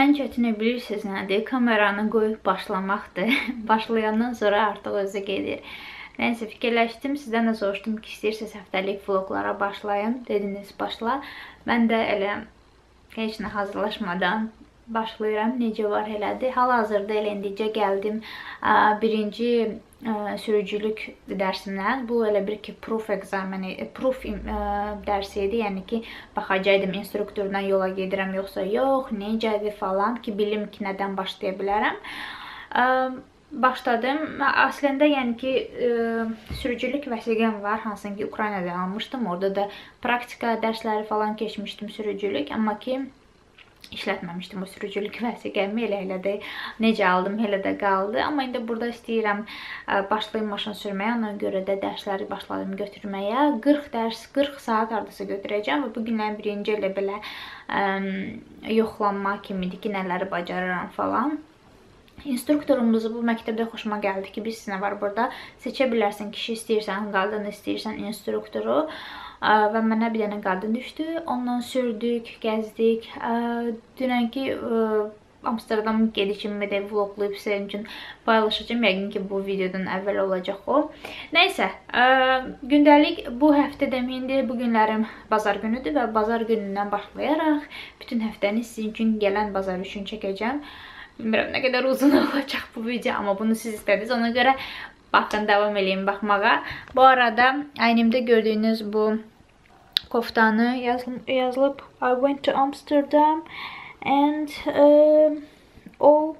Ən çətini bilirsiniz nədir? Kameranı qoyub başlamaqdır. Başlayandan sonra artıq özü gedir. Nəyəsə fikirləşdim, sizdən də soruşdum ki, istəyirsiniz həftəlik vloglara başlayın. Dediniz başla. Mən də elə heç nə hazırlaşmadan başlayıram. Necə var elədi? Hal-hazırda elə indicə gəldim birinci sürücülük dərsimdən. Bu elə bir ki, proof dərsi idi. Yəni ki, baxacaqdım instruktordan yola gedirəm yoxsa yox, necədir falan ki, bilim ki, nədən başlaya bilərəm. Başladım. Aslında yəni ki, sürücülük vəsiqəm var, hansın ki, Ukraynada almışdım. Orada da praktika dərsləri falan keçmişdim sürücülük. Amma ki, işlətməmişdim o sürücülük vəsiqəmi, elə də necə aldım, elə də qaldı. Amma indi burada istəyirəm başlayım maşın sürməyə, ona görə də dərsləri başladım götürməyə. 40 dərs, 40 saat ardası götürəcəm və bugünlərin birinci elə belə yoxlanma kimidir ki, nələri bacarıram falan. İnstruktorumuzu bu məktəbdə xoşuma gəldi ki, bir sinə var burada, seçə bilərsən, kişi istəyirsən, qadın istəyirsən instruktoru və mənə bir dənə qadın düşdü, ondan sürdük, gəzdik, dünənki Amsterdam gedişimi də vloglayıb sizin üçün paylaşacağım, yəqin ki, bu videodan əvvəl olacaq o. Nəysə, gündəlik bu həftə deməyindir, bu günlərim bazar günüdür və bazar günündən başlayaraq bütün həftəni sizin üçün gələn bazar üçün çəkəcəm. Bilmirəm, nə qədər uzun olacaq bu video, amma bunu siz istədiniz. Ona görə baxın, davam edin baxmağa. Bu arada əynimdə gördüyünüz bu koftanı yazılıb I went to Amsterdam and all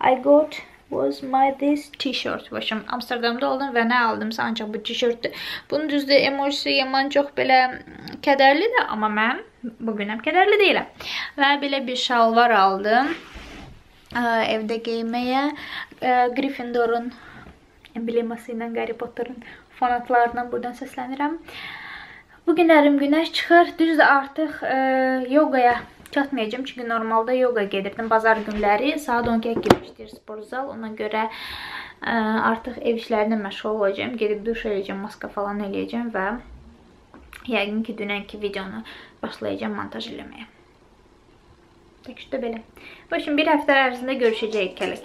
I got was my this t-shirt. Başım Amsterdamda oldum və nə aldımsa ancaq bu t-shirtdir. Bunun düzdür, emojisi yaman çox belə kədərlidir, amma mən bugünəm kədərli deyiləm. Və belə bir şalvar aldım. Evdə geyməyə Gryffindor'un embleması ilə, Harry Potter'ın fanatlarından buradan səslənirəm. Bugünlərim günəş çıxır. Düzdür, artıq yogaya çatmayacağım. Çünki normalda yoga gedirdim bazar günləri. Saat 12-yə girmişdir spor zal. Ona görə artıq ev işlərinə məşğul olacağım. Gedib duş eləyəcəm, maska falan eləyəcəm və yəqin ki, dünənki videonu başlayacağım montaj eləməyə. Tək üstə belə. Başım bir həftə ərzində görüşəcəyik kələk.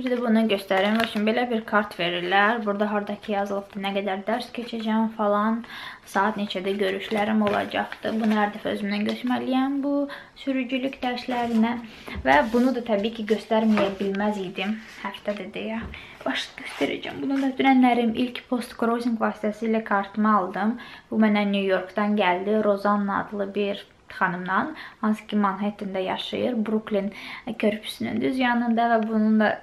Bir də bunu göstərim. Başım belə bir kart verirlər. Burada haradakı yazılıbdır, nə qədər dərs keçəcəm falan. Saat neçədə görüşlərim olacaqdır. Bunu hər dəfə özümdən götürməliyəm bu sürücülük dərslərinə. Və bunu da təbii ki göstərməyə bilməz idim. Həftədə deyə. Başda göstərəcəm. Bunu da dünənlərim ilk post-crossing vasitəsilə kartımı aldım. Bu mənə New York'dan gəldi. Rozanna adlı bir xanımdan. Hansı ki Manhattan'da yaşayır. Brooklyn körpüsünün düz yanında və bunun da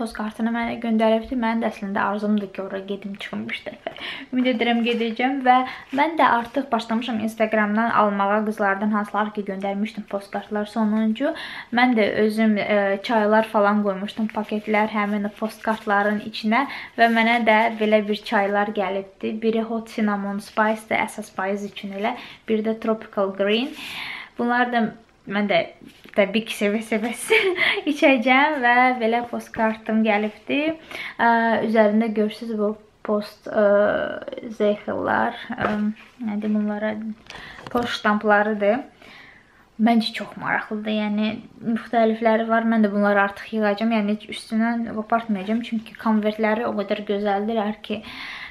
post kartını mənə göndəribdi. Mənim də əslində arzumdur ki, oraya gedim, çıxım bir dəfə. Ümid edirəm, gedəcəm və mən də artıq başlamışam Instagramdan almağa qızlardan hansılar ki, göndərmişdim post kartlar sonuncu. Mən də özüm çaylar falan qoymuşdum, paketlər həmin post kartların içinə və mənə də belə bir çaylar gəlibdi. Biri Hot Cinnamon Spice-də əsas payız üçün elə, bir də Tropical Green. Bunlar da mən də təbii ki, sevə-sevəsi içəcəm və belə post kartım gəlibdi. Üzərində görürsünüz bu post zeyxillər, nə deyim onlara, post ştamplarıdır. Məncə çox maraqlıdır, yəni müxtəlifləri var, mən də bunları artıq yığacam, yəni üstündən qopartmayacam, çünki konvertləri o qədər gözəldirlər ki,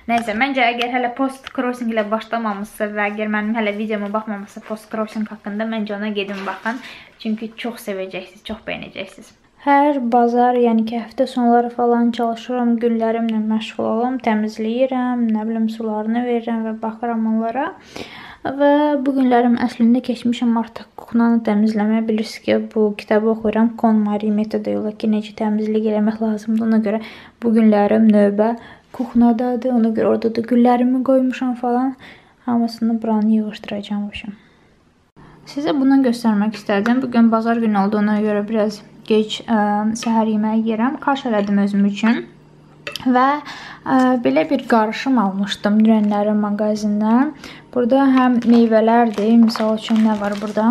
nəysə, məncə əgər hələ post-crossing ilə başlamamışsa və əgər mənim hələ videoma baxmamışsa post-crossing haqqında, məncə ona gedin baxın. Çünki çox sevəcəksiniz, çox bəyənəcəksiniz. Hər bazar, yəni ki, həftə sonları falan çalışıram, günlərimlə məşğul olam, təmizləyirəm, nə bilim, sularını verirəm və baxıram onlara. Və bu günlərim əslində keçmişəm, artıq kuklanı təmizləməyə. Bilirsiniz ki, bu kitabı oxuyuram, KonMari metoda yola ki, necə təmizlik eləmək lazımdır. Ona görə bu günlərim növbə kuxnadadır, ona görə orada da güllərimi qoymuşam falan. Hamısını buranı yığışdıracaqmışım. Sizə bunu göstərmək istədim. Bugün bazar günü olduğuna görə biraz geç səhər yeməyi yerəm. Kaş elədim özüm üçün. Və belə bir qarışım almışdım dünənlərin mağazindən. Burada həm meyvələrdir, misal üçün nə var burada?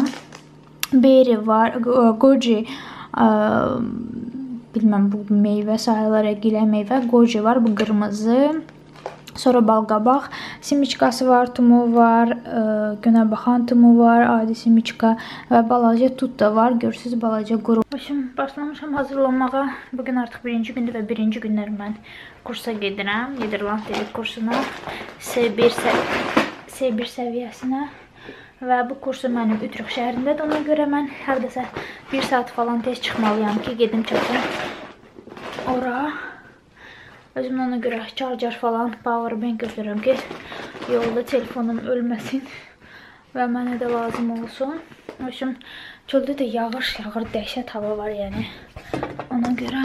Beri var, goji var. Bilməm, bu meyvə sayılara gilə meyvə, goji var, bu qırmızı, Sonra balqabaq simiçkası var, tumu var, günəbaxan tumu var, adi simiçka və balaca tut da var. Görürsünüz, balaca quru. Başım başlamışam hazırlanmağa. Bugün artıq birinci gündür və birinci günlər mən kursa gedirəm. Niderland dili kursuna, C1 səviyyəsinə. Və bu kursu mənim Ütrük şəhərindədir. Ona görə mən hər dəsə 1 saat falan tez çıxmalıyam ki, gedim çatım ora. Özümün ona görə charger falan, powerbank götürürüm ki, yolda telefonum ölməsin və mənə də lazım olsun. Hoşum, çöldə də yağış yağır, dəhşət hava var yəni. Ona görə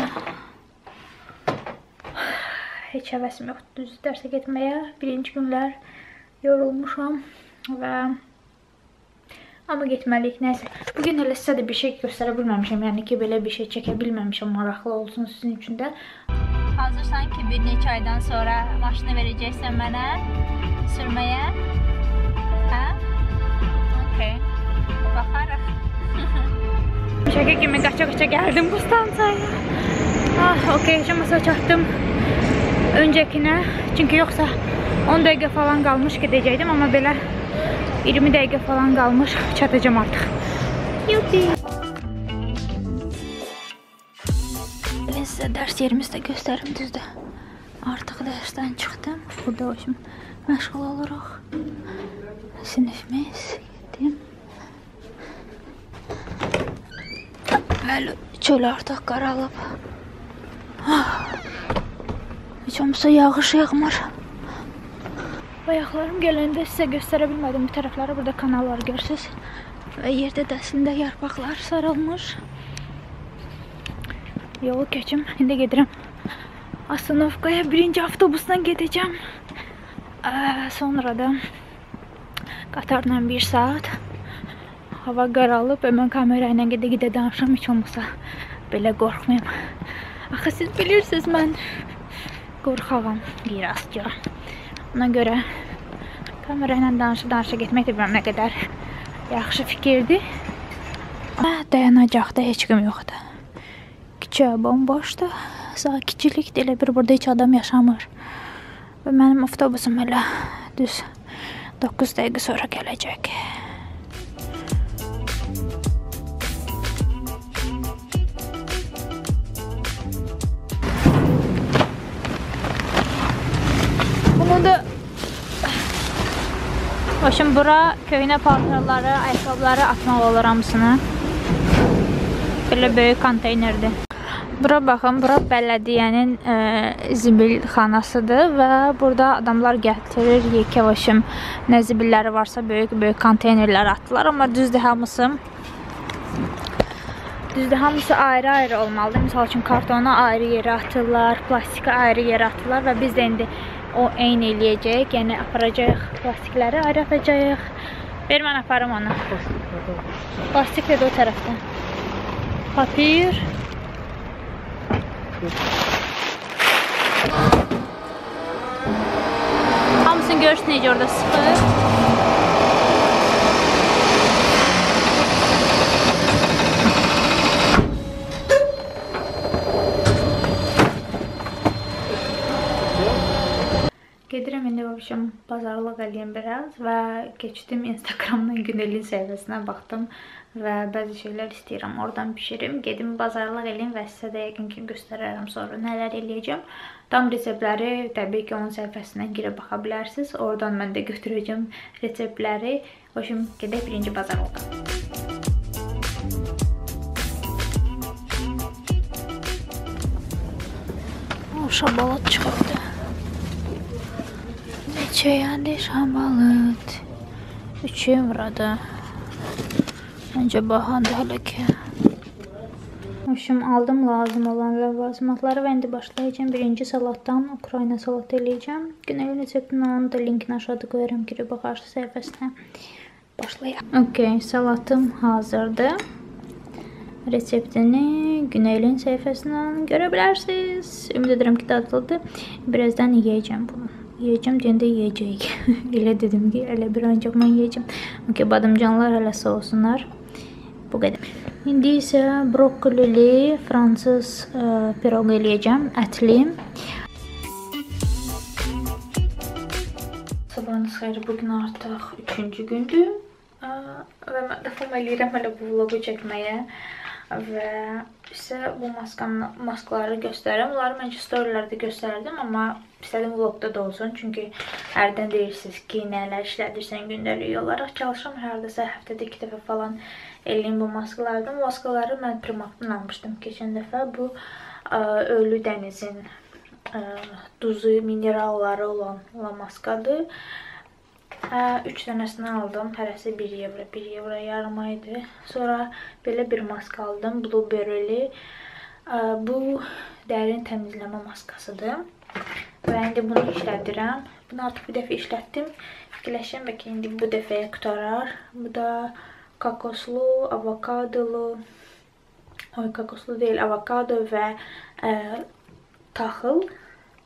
heç həvəsim yoxdur düz dərsə getməyə. Birinci günlər yorulmuşam və amma getməliyik, neyse. Bugün elə sizə də bir şey göstərə bilməmişəm, yəni ki, belə bir şey çəkə bilməmişəm, maraqlı olsun sizin üçün də. Hazırsan ki, bir neçə aydan sonra maşını verəcəksən mənə sürməyə. Hə? Okey. Baxarıq. Şəkə kimi qaça-qaça gəldim bu stansiyaya. Ah, okey, heç olmasa çatdım öncəkinə. Çünki yoxsa 10 dəqiqə falan qalmış gedəcəkdim, amma belə 20 dəqiqə falan qalmış çatacam artıq. Yubi! Sizə dərs yerimizdə göstərim, düzdü. Artıq dərsdən çıxdım. Burada hoşum məşğul oluruq. Sinifimiz. Gedim. Bəli, çöl artıq qaralıb. Heç olmasa yağış yağmır. Bayaqlarım gələndə sizə göstərə bilmədim. Bir tərəfləri burada kanallar görürsünüz. Və yerdə dəslində yarpaqlar sarılmış. Yolu keçim. İndi gedirəm Astanovkaya. Birinci avtobusdan gedəcəm. Sonra da qatarla 1 saat. Hava qaralıb. Mən kamera ilə gedə-gedə danışam. Heç olmasa belə qorxmayım. Axı siz bilirsiniz, mən qorxağam. Birazca. Ona görə kamera ilə danışa-danışa getmək də bilməm nə qədər yaxşı fikirdir. Dayanacaqda heç kim yoxdur. Küçə bomboşdur, sakitçilikdir, elə bir burada heç adam yaşamır və mənim avtobusum elə düz 9 dəqiqə sonra gələcək. Bunu da başım bura köhnə paltarları, ayaqqabıları atmaq olur hamısını. Belə böyük konteynerdir. Bura baxın, bura bələdiyənin zibil xanasıdır və burada adamlar gətirir yekəvaşım. Nə zibilləri varsa böyük-böyük konteynerlər atdılar, amma düzdür hamısı ayrı-ayrı olmalıdır. Misal üçün kartona ayrı yerə atırlar, plastika ayrı yerə atırlar və biz də indi o eyni eləyəcəyik. Yəni aparacağıq, plastikləri ayrı atacağıq. Ver mən aparım onu. Plastik də o tərəfdən. Papir. Hamısını görürsün necə orada sıxır. Gedirəm indi babişim bazarlıq eləyəm biraz və keçdim Instagramdan Günelin səhifəsinə baxdım və bəzi şeylər istəyirəm, oradan pişirim, gedim bazarlıq eləyim və sizə də yəqin ki göstərərəm sonra nələr eləyəcəm. Tam reseptləri təbii ki onun səhifəsindən girib baxa bilərsiniz, oradan mən də götürəcəm reseptləri. Hoşum, gedək birinci bazarlığa. O şabalat çıxırdı. Çəyəndi şambalıd 3 evrada. Məncə baxandı hələ ki. Hoşum, aldım lazım olan ləvazimatları və indi başlayacağım. Birinci salatdan Ukrayna salatı eləyəcəm. Günəli reçeptini onun da linkini aşağıda qoyarım ki, baxarsa səhifəsinə. Başlayaq. Okey, salatım hazırdır. Reseptini Günəlin səhifəsindən görə bilərsiniz. Ümid edirəm ki, dadlıdır. Birazdan yeyəcəm bunu. Yeyəcəm deyəndə yeyəcəyik. Elə dedim ki, elə bir ancaq mən yeyəcəm. Okey, badımcanlar hələ sağ olsunlar. Bu qədər. İndi isə brokolili fransız piroq eləyəcəm, ətli. Seyri bugün artıq 3-cü gündür və mən dəfəm eləyirəm hələ bu vlogu çəkməyə və isə bu maskaları göstərirəm. Onları məncə storylərdə göstərdim, amma istədim vlogda da olsun. Çünki hərdən deyirsiniz ki, nələr işlədirsən gündəlik olaraq. Çalışıram hərdəsə həftədə 2 dəfə falan eləyim bu maskalardan. Bu maskaları mən Primarkdan almışdım keçən dəfə. Bu Ölü dənizin duzu, mineralları olan maskadır. 3 dənəsini aldım. Hərəsi 1 evro, 1 evro yarıma idi. Sonra belə bir maska aldım. Blueberry-li. Bu dərin təmizləmə maskasıdır. Və indi bunu işlədirəm. Bunu artıq bir dəfə işlətdim. Fikirləşirəm və ki, indi bu dəfəyə qutarar. Bu da kokoslu, avokadolu. Oy, kokoslu deyil, avokado və taxıl.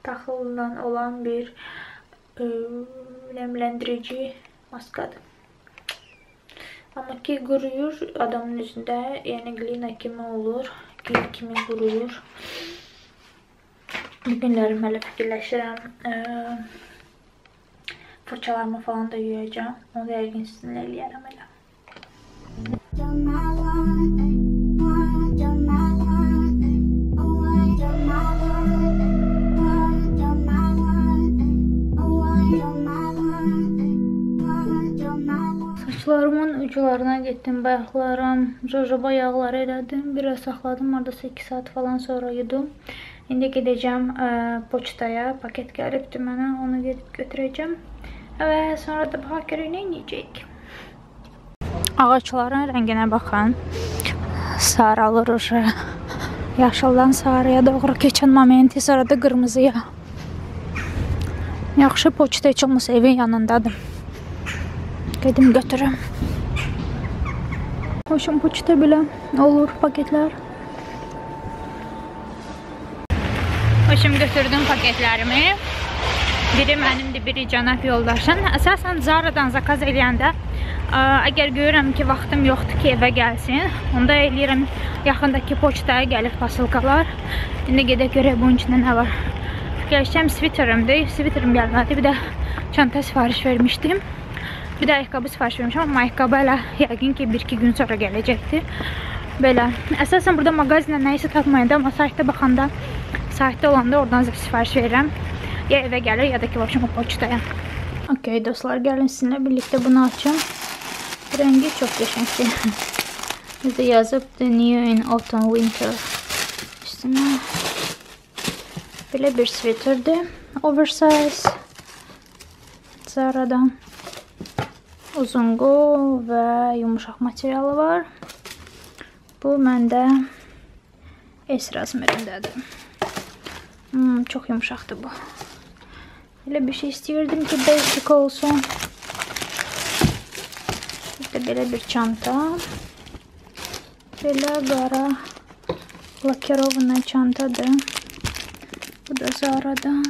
Taxılla olan bir nemləndirici maskadır. Amma ki, quruyur adamın üzündə. Yəni, glina kimi olur. Gil kimi quruyur. Bugünlərim hələ fikirləşirəm. Fırçalarımı falan da yuyacağım. Onu da yəqin sizinlə eləyərəm elə. Saçlarımın ucularına getdim, bayaqlaram, jojoba yağları elədim, biraz saxladım, oradasa 2 saat falan sonra yudum. İndi gedəcəm poçtaya, paket gəlibdir mənə, onu gedib götürəcəm və sonra da baxaq görək nə eləyəcək. Ağaçların rənginə baxın, saralır ucu, yaşıldan sarıya doğru keçən momenti, sonra da qırmızıya. Yaxşı, poçta heç olmasa evin yanındadır. Gedim götürüm. Hoşum poçta belə olur paketlər. Hoşum götürdüm paketlərimi. Biri mənimdir, biri cənab yoldaşın. Əsasən Zara'dan zakaz eləyəndə əgər görürəm ki, vaxtım yoxdur ki, evə gəlsin, onda eləyirəm yaxındakı poçtaya gəlib pasılqalar. İndi gedək görək bunun içində nə var. Gəlişəcəm sviterimdir. Sviterim gəlmədi. Bir də çanta sifariş vermişdim. Bir də ayaqqabı sifariş vermişəm, amma ayaqqabı hələ yəqin ki, 1-2 gün sonra gələcəkdir. Belə, əsasən burada mağazinlə nəyisə tapmayanda, amma saytda baxanda, saytda olanda oradan sifariş verirəm. Ya evə gəlir, ya da ki, başım o poçtaya. Okey, dostlar, gəlin sizinlə birlikdə bunu açım. Rəngi çox qəşəngdir. Bizdə yazıbdır, New in Autumn Winter. Üstünə belə bir sviterdir. Oversize. Zara'dan. Uzun qol və yumuşaq materialı var. Bu məndə S razmerindədir. Çox yumuşaqdır bu. Elə bir şey istəyirdim ki, basic olsun. Burada belə bir çanta. Belə qara lakirovna çantadır. Bu da Zara'dan.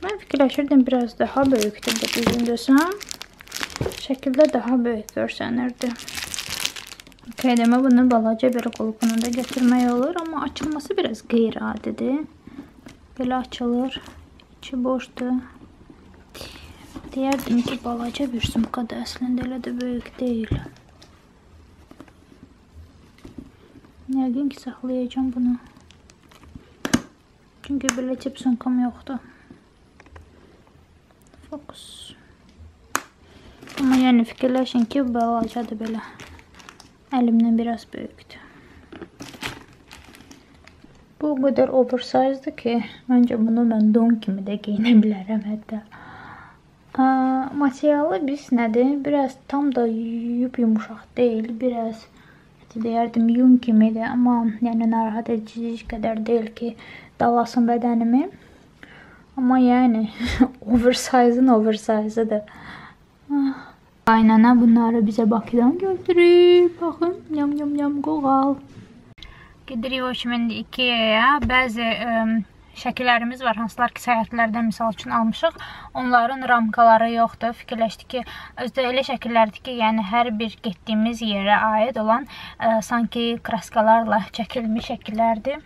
Mən fikirləşirdim, biraz daha böyükdür bu düzgün desəm. Şəkildə daha böyük görsənirdi. Okey, demə bunu balaca bir qulpunu da götürmək olur. Amma açılması biraz qeyri-adidir. Belə açılır. İçi boşdur. Deyərdim ki, balaca bir sumkadır. Əslində elə də böyük deyil. Yəqin ki, saxlayacağım bunu. Çünki belə tip sumkam yoxdur. Fokus. Ama yani fikirləşin ki, bu balacadır belə. Əlimdən biraz böyükdür. Bu qədər oversize'dır ki, məncə bunu mən don kimi də giyinə bilərəm hətta. Materialı biz nədir? Biraz tam da yumuşaq deyil. Biraz deyərdim yun kimidir. Amma yəni narahat edici qədər deyil ki, dalasın bədənimi. Amma yəni, oversize-ın oversize-ıdır. Qaynana bunları bizə Bakıdan götürüb. Baxın, yam-yam-yam, qoğal. Gedirik o şimdi IKEA-ya. Bəzi şəkillərimiz var, hansılar ki, səyahətlərdən misal üçün almışıq. Onların ramkaları yoxdur. Fikirləşdik ki, özdə elə şəkillərdir ki, yəni hər bir getdiyimiz yerə aid olan sanki kraskalarla çəkilmiş şəkillərdir.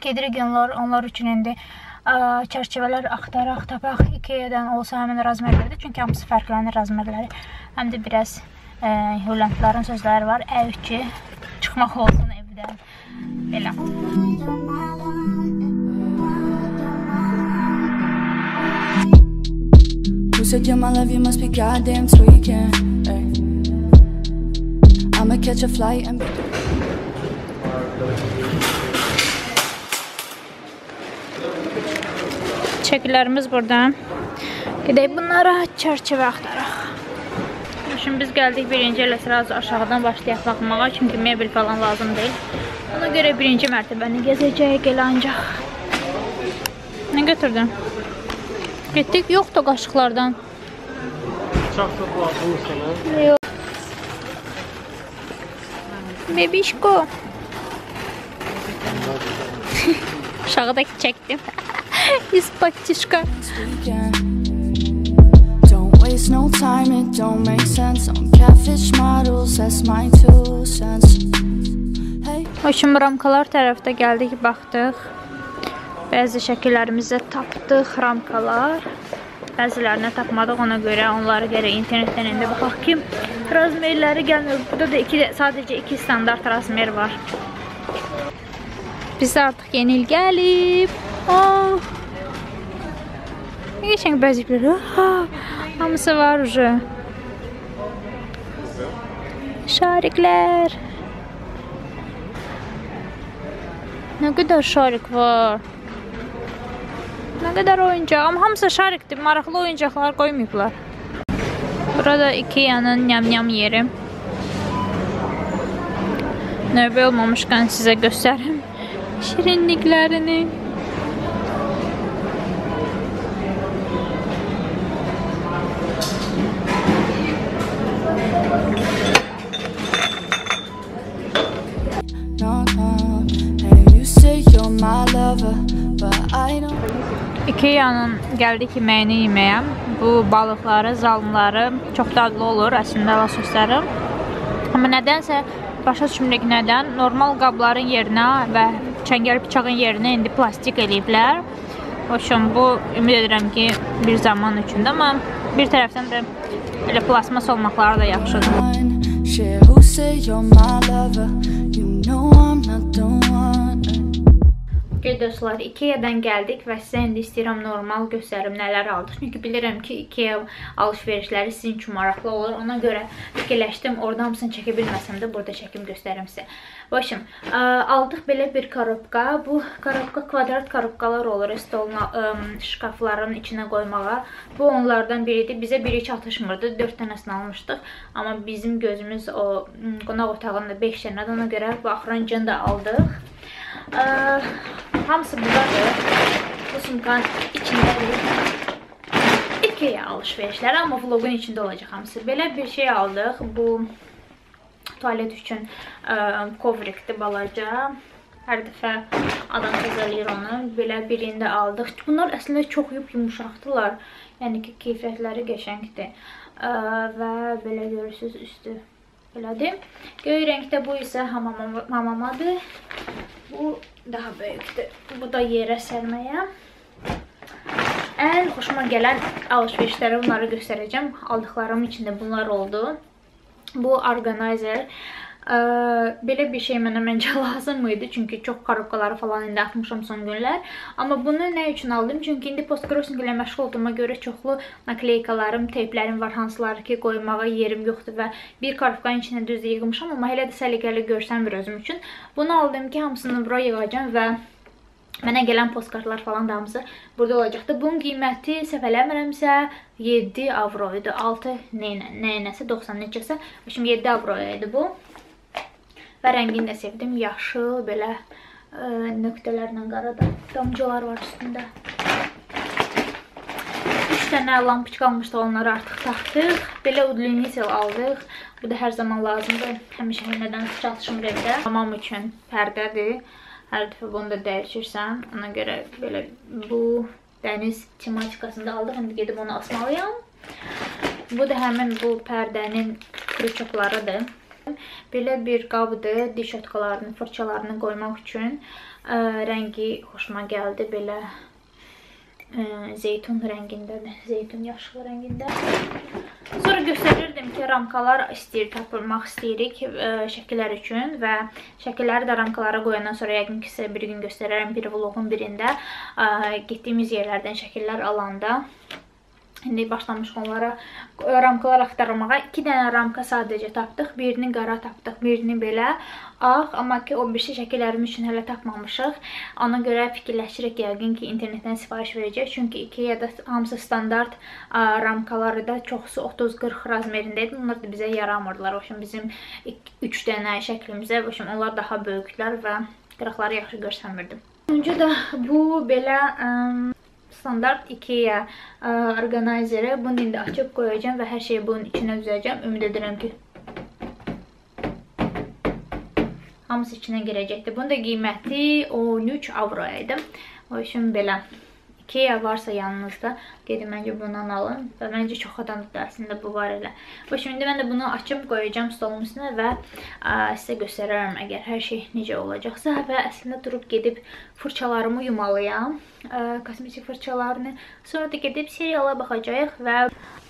Gedirik onlar üçün indi çərçivələr axtaraq tapaq. IKEA-dan olsa həmin razmerlərdir. Çünki hamısı fərqlənir razmerləri. Həm də biraz Hollandların sözləri var. Əv ki, çıxmaq olsun evdən. Belə. Who said you're my love, you must be goddamn tweaking. I'ma catch a flight and... Çəkilərimiz burada. Gedək bunlara çərçivə axtaraq. Şimdi biz gəldik birinci elə sırası aşağıdan başlayaq baxmağa. Çünki mebel falan lazım deyil. Ona görə birinci mərtəbəni gəzəcəyik elə ancaq. Nə götürdün? Getdik, yoxdur qaşıqlardan. Çaxtır lazım sana. Yox. Bebişko. Aşağıdakı çəkdim. İspatişka. Hoşum ramkalar tərəfdə gəldik, baxdıq. Bəzi şəkillərimizə tapdıq ramkalar. Bəzilərini tapmadıq, ona görə onları gərək internetdən indi baxaq ki, razmerləri gəlmir. Burada da sadəcə 2 standart razmer var. Bizə artıq yeni il gəlib. Nə geçən bəzikləri? Hamısı var ucu. Şariklər. Nə qədər şarik var. Nə qədər oyuncaq, amma hamısı şarikdir, maraqlı oyuncaqlar qoymayıblar. Burada IKEA-nın nyam-nyam yeri. Növbə olmamışqan sizə göstərim şirinliklərini. IKEA-nın gəldik yeməyini yeməyə. Bu balıqları, zalımları çox dadlı olur əslində lasosları. Amma nədənsə başa düşmürük nədən normal qabların yerinə və çəngəl bıçağın yerinə indi plastik eləyiblər. Hoşum, bu ümid edirəm ki bir zaman üçün də, amma bir tərəfdən də elə plasmas olmaqları da yaxşıdır. Dostlar, IKEA-dan gəldik və sizə indi istəyirəm normal göstərim nələr aldıq. Çünki bilirəm ki IKEA alışverişləri sizin üçün maraqlı olur. Ona görə fikirləşdim, orada hamısını çəkə bilməsəm də burada çəkim göstərim sizə. Başım, aldıq belə bir korobka. Bu korobka kvadrat korobkalar olur şkafların içinə qoymağa. Bu onlardan biridir. Bizə biri çatışmırdı. 4 dənəsini almışdıq. Amma bizim gözümüz o qonaq otağında 5 dənədir. Ona görə bu axırıncını da aldıq. Hamısı buradadır. Bu sumkanın içindədir. IKEA alışverişləri, amma vlogun içində olacaq hamısı. Belə bir şey aldıq. Bu tualet üçün kovrikdir balaca. Hər dəfə adam təzəliyir onu. Belə birini də aldıq. Bunlar əslində çox yumuşaqdırlar. Yəni ki, keyfiyyətləri qəşəngdir. Və belə görürsünüz üstü. Belədir. Göy rəngdə bu isə hamamadır. Bu daha böyükdür. Bu da yerə sərməyə. Ən xoşuma gələn alışverişləri bunları göstərəcəm. Aldıqlarım içində bunlar oldu. Bu organizer. Belə bir şey mənə məncə lazım mıydı? Çünki çox korobkaları falan indi atmışam son günlər. Amma bunu nə üçün aldım? Çünki indi post-crossing ilə məşğul olduğuma görə çoxlu nakleykalarım, teyplərim var. Hansıları ki, qoymağa yerim yoxdur və bir korobkanın içində düzdə yığmışam. Amma hələ də səliqəli görsəm bir özüm üçün. Bunu aldım ki, hamısını bura yığacam və mənə gələn postkartlar falan da hamısı burada olacaqdı. Bunun qiyməti səfələmirəmsə 7 avro idi. 6 nəyinəsə 90 neçəsə. Şimdi 7 avro idi bu. Və rəngini də sevdim. Yaşıl, belə nöqtələrlə qara damcılar var üstündə. 3 dənə lampıç qalmışdı, onları artıq taxdıq. Belə udlunisel aldıq. Bu da hər zaman lazımdır. Həmişə nədən çatışmır evdə. Tamam üçün pərdədir. Hər dəfə bunu da dəyişirsən. Ona görə belə bu dəniz tematikasında aldıq. İndi gedib onu asmalıyam. Bu da həmin bu pərdənin kruçoklarıdır. Belə bir qabdır, diş otkalarını, fırçalarını qoymaq üçün. Rəngi xoşuma gəldi, belə zeytun rəngində, zeytun yaşılı rəngində. Sonra göstərirdim ki, ramkalar tapılmaq istəyirik şəkillər üçün və şəkilləri də ramkalara qoyandan sonra yəqin ki, sizə bir gün göstərərəm, bir vlogun birində getdiyimiz yerlərdən şəkillər alanda. İndi başlamış onlara ramkalar axtarmağa. 2 dənə ramka sadəcə tapdıq. Birini qara tapdıq, birini belə ağ. Amma ki, o birisi şəkillərim üçün hələ tapmamışıq. Ona görə fikirləşirik yəqin ki, internetdən sifariş verəcək. Çünki IKEA-da hamısı standart ramkaları da çoxsu 30-40 razmerində idi. Onlar da bizə yaramırdılar. Bizim 3 dənə şəklimizə onlar daha böyükdülər və qıraqları yaxşı görsəmirdim. Öncə də bu belə standart IKEA orqanayzeri. Bunu indi açıb qoyacağım və hər şeyi bunun içinə düzəcəm. Ümid edirəm ki, hamısı içinə girəcəkdir. Bunun da qiyməti 13 avro idi. O üçün belə IKEA varsa yanınızda, dedim məncə bundan alın. Və məncə çox adam dərsində bu var elə. O üçün indi mən də bunu açıb qoyacağım stolun üstünə və sizə göstərərəm əgər hər şey necə olacaqsa. Və əslində durub gedib fırçalarımı yumalıyam. Kosmetik fırçalarını. Sonra da gedib seriala baxacağıq və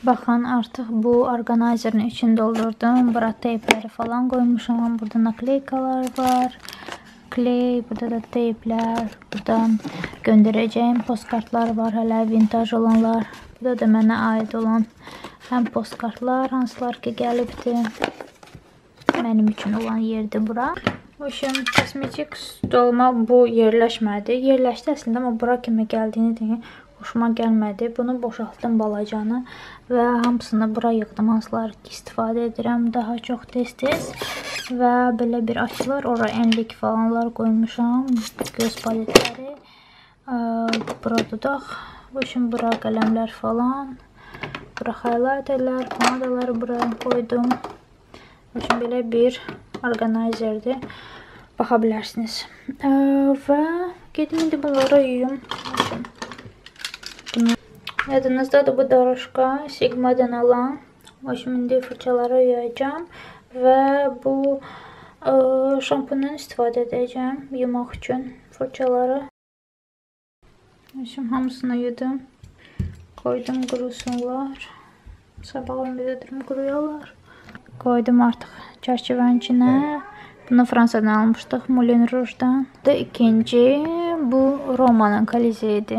baxın, artıq bu orqanayzerin içini doldurdum. Burada teypləri falan qoymuşam. Burada nakleykalar var. Kley, burada da teyplər. Burada göndərəcəyim postkartlar var. Hələ vintaj olanlar. Burada da mənə aid olan həm postkartlar, hansılar ki gəlibdi. Mənim üçün olan yerdir bura. Hoşum, kosmetik dolma bu yerləşmədi. Yerləşdi əslində, amma bura kimi gəldiyini deyə hoşuma gəlmədi. Bunu boşaltdım balacanı və hamısını bura yığdım. Hansılar ki istifadə edirəm daha çox tez-tez. Və belə bir açılır. Ora enlik falanlar qoymuşam. Göz paletləri. Bura dudaq. Hoşum, bura qələmlər falan. Bura highlighterlər, pomadaları buraya qoydum. Hoşum, belə bir orqanayzerdir. Baxa bilərsiniz. Və gedim indi bunları yuyum. Yadınızdadır bu daroşka. Sigma'dan alan. Hoşum, indi fırçaları yuyacağım. Və bu şampundan istifadə edəcəm. Yumaq üçün fırçaları. Hoşum, hamısını yudum. Qoydum qurusunlar. Sabah ümid edirəm quruyalar. Qoydum artıq çərçivənin içinə. Bunu Fransadan almışdıq, Moulin Rouge'dan. İkinci, bu Romanın Kolizey idi.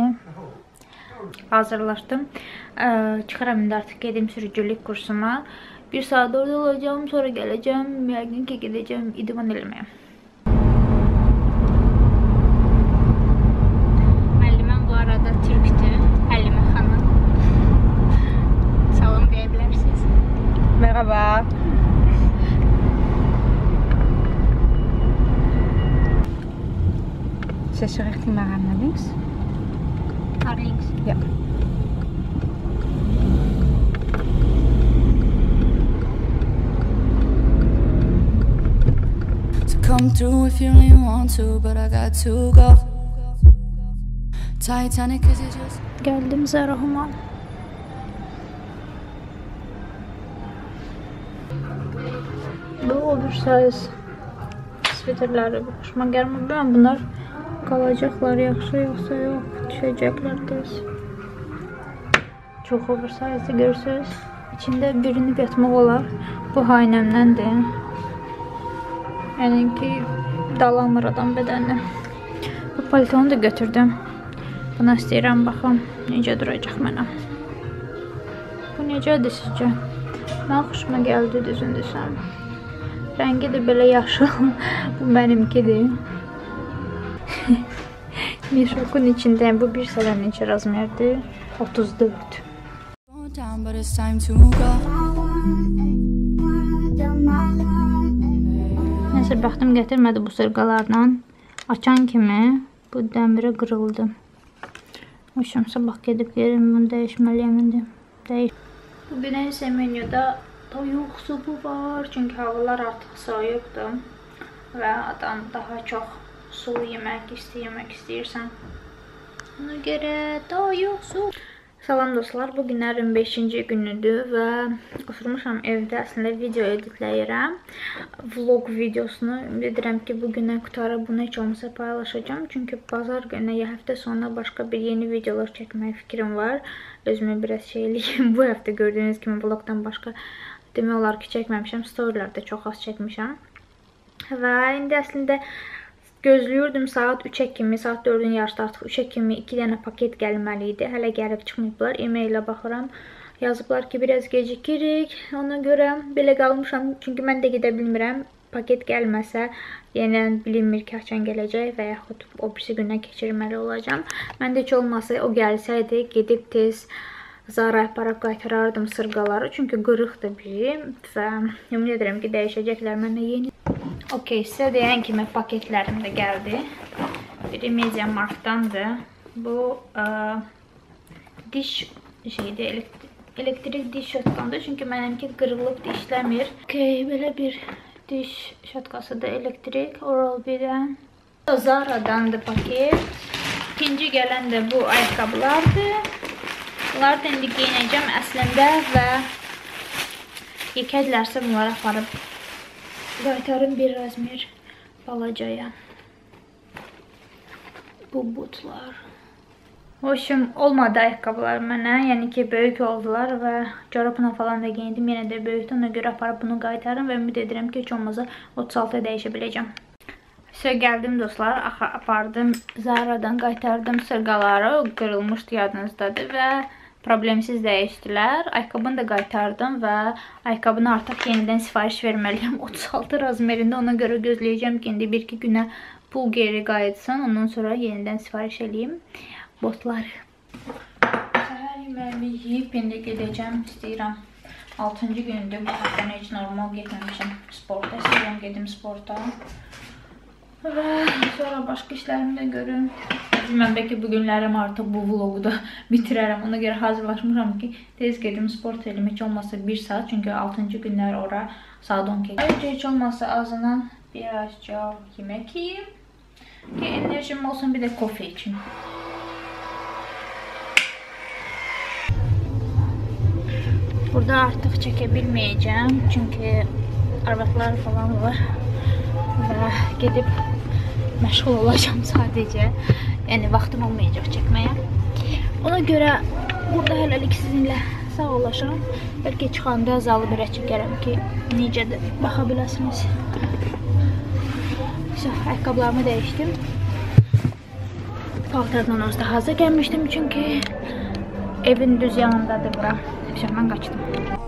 Hazırlaşdım. Çıxıram indi artıq, gedim sürücülük kursuma. Bir saat orada olacağım, sonra gələcəm. Yəqin ki, gedəcəm idman eləməyə. Müəlliməm bu arada Türk'dür. Həllimə xanım. Salam deyə bilərsiniz. Merhaba. Zet ze richting maar aan naar links. Naar links? Ja. So come through if you really want to, but I got to go. Titanic is it just... Geldim Zara Human. Bu oversize sweaterları hoşuma gəlmir. Ben bunlar qalacaqlar, yaxşı yoxsa yox, düşəcəklər qız. Çox olur sayısı, görürsünüz. İçində birini yatmaq olar. Bu haynəmdəndir. Yəni ki, dalamır adam bədənlə. Bu paltonu da götürdüm. Buna istəyirəm, baxım, necə duracaq mənə. Bu necədir sizcə? Mən xoşuma gəldi, düzündürsəm. Rəngi də belə yaşıl. Bu mənimkidir. Bir şokun içindən bu bir sələmin içi razmerdir 34. Nəsə, baxdım gətirmədi bu sırqalardan. Açan kimi bu dəmirə qırıldı. Hoşum, sabah gedib yerim, bunu dəyişməliyəm indi. Bugün isə menüdə toyuq supu var. Çünki havalar artıq soyuqdur və adam daha çox sulu yemək istəyirsən. Ona görə daha yoxsul. Salam dostlar, bugünlərin 5-ci günüdür və oturmuşam evdə, əslində video editləyirəm, vlog videosunu. Ümid edirəm ki, bugünə qutara bunu heç olmasa paylaşacağım, çünki bazar günü ya həftə sonuna başqa bir yeni videolar çəkmək fikrim var. Özümü biraz şeyliyim, bu həftə gördüyünüz kimi vlogdan başqa demək olar ki, çəkməmişəm, storylərdə çox az çəkmişəm və indi əslində gözləyirdim saat 3-ə kimi, saat 4-ün yarısı artıq 3-ə kimi 2 dənə paket gəlməli idi. Hələ gəlib çıxmayıblar. E-mailə baxıram. Yazıblar ki, biraz gecikirik. Ona görə belə qalmışam. Çünki mən də gedə bilmirəm. Paket gəlməsə, yenilən bilinmir ki, haçan gələcək və yaxud o birisi günə keçirməli olacağım. Mən də heç olmasa o gəlsəydi, gedib tez Zara aparaq qaytarardım sırğaları. Çünki qırıqdır bir və ümid edirəm ki, dəyişəcəklər mənə yeni. Okey, sizə deyən kimi paketlərim də gəldi. Biri Mediamarktdandır. Bu diş şeydir, elektrik diş şotkandır. Çünki mənimki qırılıb da işləmir. Okey, belə bir diş şotkası da elektrik. Oral-B'dən. Zara'dandır paket. İkinci gələn də bu ayaqqabılardır. Bunları da indi giyinəcəm əslində və yekədilərsə bunları aparıb qaytarım bir razmir balacaya. Bu butlar. Hoşum olmadı ayaqqabılar mənə. Yəni ki, böyük oldular və corabına falan da giyindim. Yenə də böyükdür. Ona görə aparıb bunu qaytarım və ümid edirəm ki, heç olmazsa 36-ya dəyişə biləcəm. Sonra gəldim dostlar. Apardım Zara'dan qaytardım sırğaları. O qırılmışdı, yadınızdadır və problemsiz dəyişdilər. Ayaqqabını da qaytardım və ayaqqabını artıq yenidən sifariş verməliyəm. 36 razmerində, ona görə gözləyəcəm ki, indi 1-2 günə pul geri qayıtsın. Ondan sonra yenidən sifariş edeyim. Botlar. Səhər yeməyimi yiyib, indi gedəcəm, istəyirəm. 6-cı gündür, bu haqdan heç normal getməmişəm sporta. İstəyirəm, gedim sporta. Və sonra başqa işlərimi də görüm. Mən bəlkə bu günlərim artıq bu vlogu da bitirərəm. Ona görə hazırlaşmışam ki, tez gedim sport edim. Heç olmasa 1 saat, çünki 6-cı günlər ora saat 10 keçir. Ayrıca heç olmasa azından birazca yemək yiyim ki, enerjim olsun, bir də kofe içim. Burada artıq çəkə bilməyəcəm, çünki arvaqlar falan var. Və gedib məşğul olacağım sadəcə. Yəni, vaxtım olmayacaq çəkməyə. Ona görə burada hələlik sizinlə sağollaşam. Bəlkə çıxanda zalı birə çəkərəm ki, necə də baxa biləsiniz. Ayaqqablarımı dəyişdim. Paltardan orada hazır gəlmişdim, çünki evin düz yanındadır bura. Mən qaçdım.